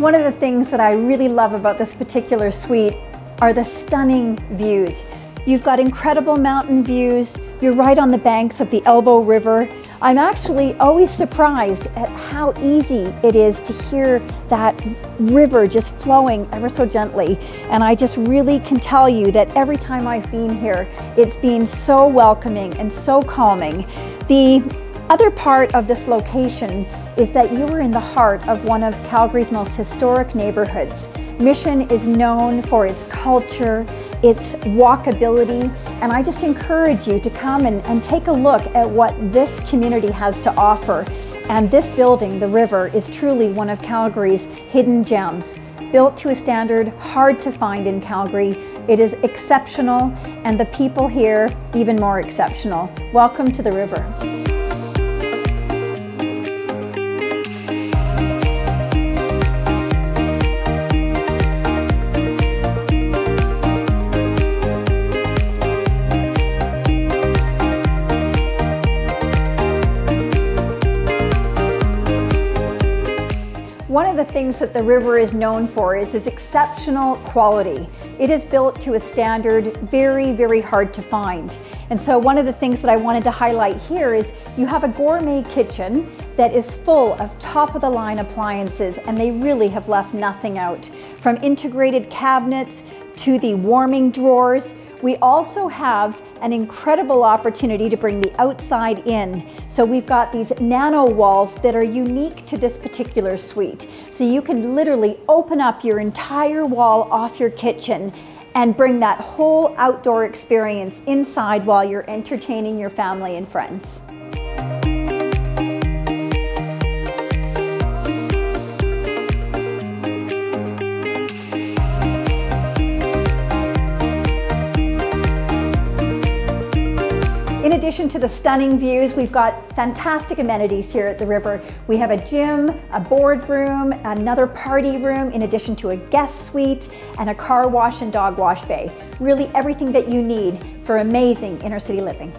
One of the things that I really love about this particular suite are the stunning views. You've got incredible mountain views. You're right on the banks of the Elbow River. I'm actually always surprised at how easy it is to hear that river just flowing ever so gently. And I just really can tell you that every time I've been here, it's been so welcoming and so calming. The other part of this location is that you are in the heart of one of Calgary's most historic neighborhoods. Mission is known for its culture, its walkability, and I just encourage you to come and take a look at what this community has to offer. And this building, the river, is truly one of Calgary's hidden gems. Built to a standard hard to find in Calgary, it is exceptional, and the people here even more exceptional. Welcome to the river. One of the things that the river is known for is its exceptional quality. It is built to a standard very, very hard to find. And so one of the things that I wanted to highlight here is you have a gourmet kitchen that is full of top-of-the-line appliances, and they really have left nothing out. From integrated cabinets to the warming drawers, we also have an incredible opportunity to bring the outside in. So we've got these nano walls that are unique to this particular suite. So you can literally open up your entire wall off your kitchen and bring that whole outdoor experience inside while you're entertaining your family and friends. In addition to the stunning views, we've got fantastic amenities here at the river. We have a gym, a boardroom, another party room, in addition to a guest suite and a car wash and dog wash bay. Really everything that you need for amazing inner city living.